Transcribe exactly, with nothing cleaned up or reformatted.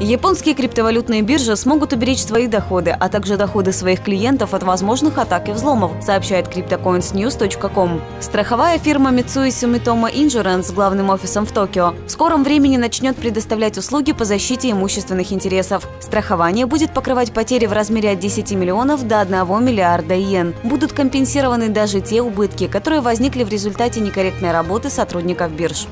Японские криптовалютные биржи смогут уберечь свои доходы, а также доходы своих клиентов от возможных атак и взломов, сообщает CryptoCoinsNews точка ком. Страховая фирма Mitsui Sumitomo Insurance с главным офисом в Токио в скором времени начнет предоставлять услуги по защите имущественных интересов. Страхование будет покрывать потери в размере от десяти миллионов до одного миллиарда иен. Будут компенсированы даже те убытки, которые возникли в результате некорректной работы сотрудников бирж.